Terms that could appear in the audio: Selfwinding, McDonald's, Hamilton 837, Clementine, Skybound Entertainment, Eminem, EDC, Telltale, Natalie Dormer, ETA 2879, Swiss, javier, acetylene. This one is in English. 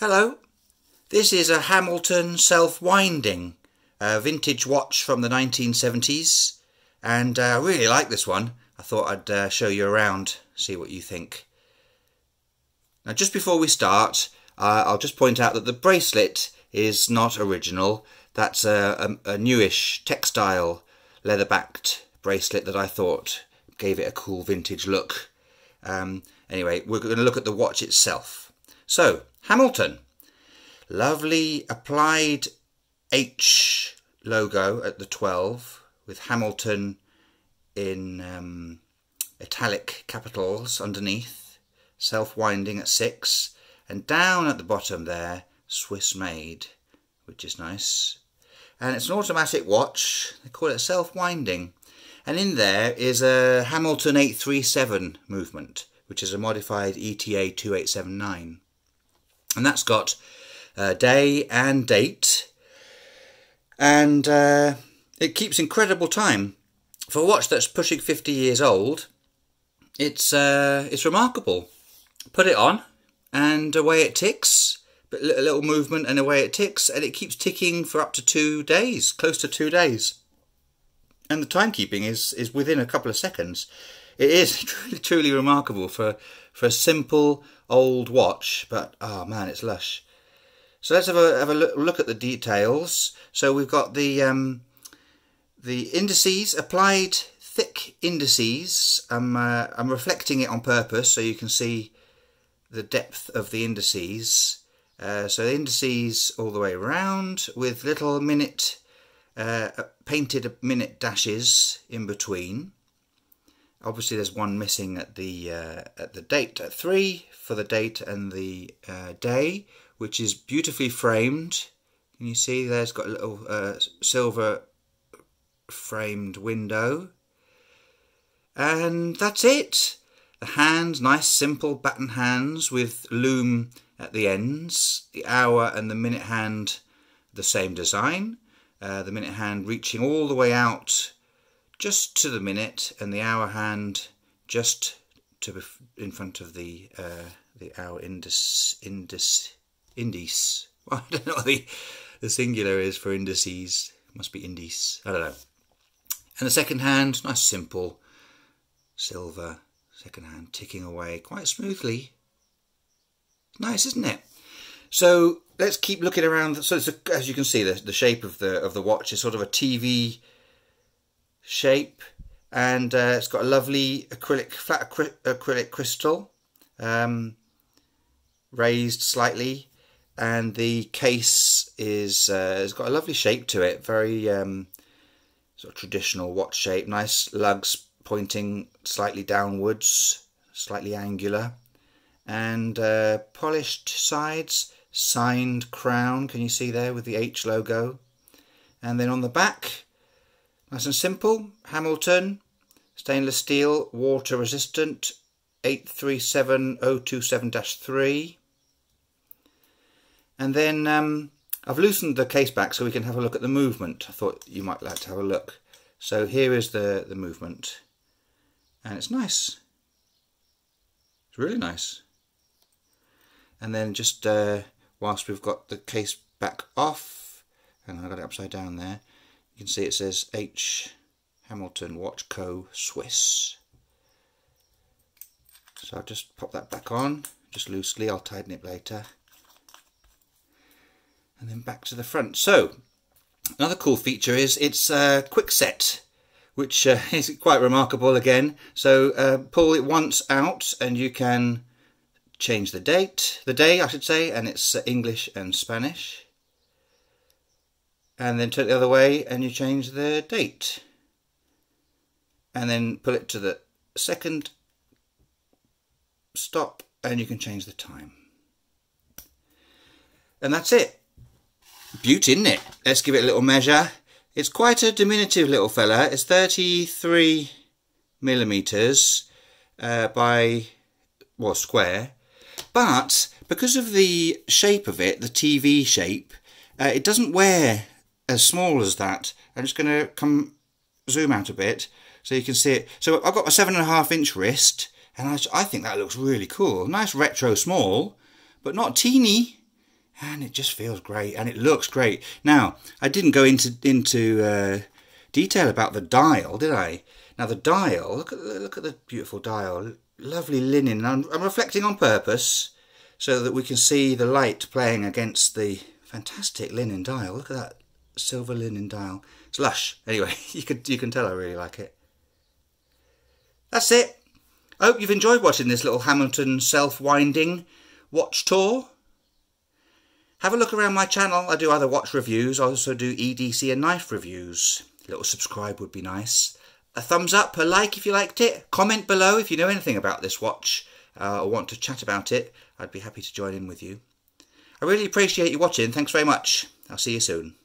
Hello, this is a Hamilton Selfwinding, a vintage watch from the 1970s, and I really like this one. I thought I'd show you around, see what you think. Now just before we start, I'll just point out that the bracelet is not original. That's a newish textile leather-backed bracelet that I thought gave it a cool vintage look. Anyway, we're going to look at the watch itself. So, Hamilton, lovely applied H logo at the 12 with Hamilton in italic capitals underneath, self-winding at 6, and down at the bottom there, Swiss made, which is nice. And it's an automatic watch, they call it self-winding, and in there is a Hamilton 837 movement, which is a modified ETA 2879. And that's got day and date, and it keeps incredible time. For a watch that's pushing 50 years old, it's remarkable. Put it on and away it ticks, but a little movement and away it ticks, and it keeps ticking for up to 2 days, close to 2 days. And the timekeeping is within a couple of seconds. It is truly remarkable for a simple old watch, but oh man, it's lush. So let's have a look at the details. So we've got the indices, applied thick indices. I'm reflecting it on purpose so you can see the depth of the indices. So the indices all the way around with little minute painted minute dashes in between. Obviously, there's one missing at the date at 3 for the date and the day, which is beautifully framed. Can you see there's got a little silver framed window, and that's it. The hands, nice simple batten hands with loom at the ends. The hour and the minute hand, the same design. The minute hand reaching all the way out just to the minute, and the hour hand just to in front of the hour indice. Well, I don't know what the singular is for indices. It must be indice. I don't know. And the second hand, nice simple silver second hand ticking away quite smoothly. Nice, isn't it? So let's keep looking around. So it's as you can see, the shape of the watch is sort of a TV shape, and it's got a lovely flat acrylic crystal, raised slightly, and the case is it's got a lovely shape to it, very sort of traditional watch shape. Nice lugs pointing slightly downwards, slightly angular, and polished sides, signed crown. Can you see there with the H logo? And then on the back, nice and simple, Hamilton, stainless steel, water resistant, 837027-3. And then I've loosened the case back so we can have a look at the movement. I thought you might like to have a look. So here is the movement, and it's nice. It's really nice. And then just whilst we've got the case back off, and I got it upside down there, you can see it says H Hamilton Watch Co. Swiss. So I'll just pop that back on, just loosely. I'll tighten it later. And then back to the front. So another cool feature is it's quick set, which is quite remarkable again. So pull it once out and you can change the date, the day I should say, and it's English and Spanish. And then turn it the other way and you change the date. And then pull it to the second stop and you can change the time. And that's it. Beauty, isn't it? Let's give it a little measure. It's quite a diminutive little fella. It's 33mm by, well, square. But because of the shape of it, the TV shape, it doesn't wear as small as that. I'm just going to zoom out a bit so you can see it. So I've got a 7.5-inch wrist, and I think that looks really cool. Nice retro small, but not teeny. and it just feels great and it looks great. Now, I didn't go into detail about the dial, did I? Now the dial, look at the beautiful dial, lovely linen. And I'm reflecting on purpose so that we can see the light playing against the fantastic linen dial. Look at that silver linen dial. It's lush. Anyway, you can tell I really like it. That's it. I hope you've enjoyed watching this little Hamilton self-winding watch tour. Have a look around my channel. I do other watch reviews. I also do EDC and knife reviews. A little subscribe would be nice. A thumbs up, a like if you liked it. Comment below if you know anything about this watch or want to chat about it. I'd be happy to join in with you. I really appreciate you watching. Thanks very much. I'll see you soon.